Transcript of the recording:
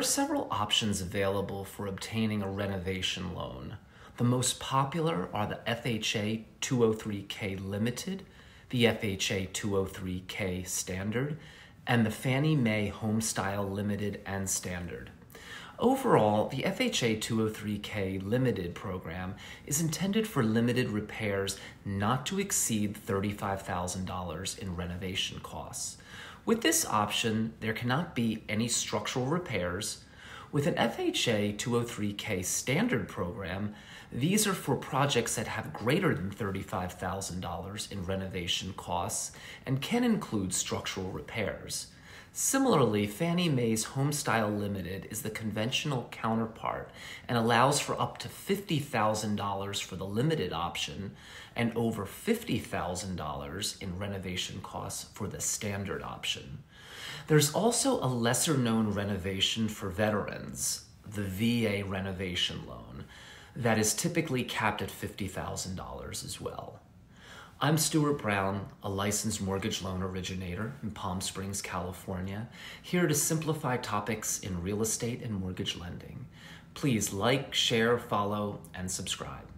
are several options available for obtaining a renovation loan. The most popular are the FHA 203k Limited, the FHA 203k Standard, and the Fannie Mae Homestyle Limited and Standard. Overall, the FHA 203k Limited program is intended for limited repairs not to exceed $35,000 in renovation costs. With this option, there cannot be any structural repairs. With an FHA 203k Standard program, these are for projects that have greater than $35,000 in renovation costs and can include structural repairs. Similarly, Fannie Mae's Homestyle Limited is the conventional counterpart and allows for up to $50,000 for the limited option and over $50,000 in renovation costs for the standard option. There's also a lesser-known renovation for veterans, the VA renovation loan, that is typically capped at $50,000 as well. I'm Stewart Brown, a licensed mortgage loan originator in Palm Springs, California, here to simplify topics in real estate and mortgage lending. Please like, share, follow, and subscribe.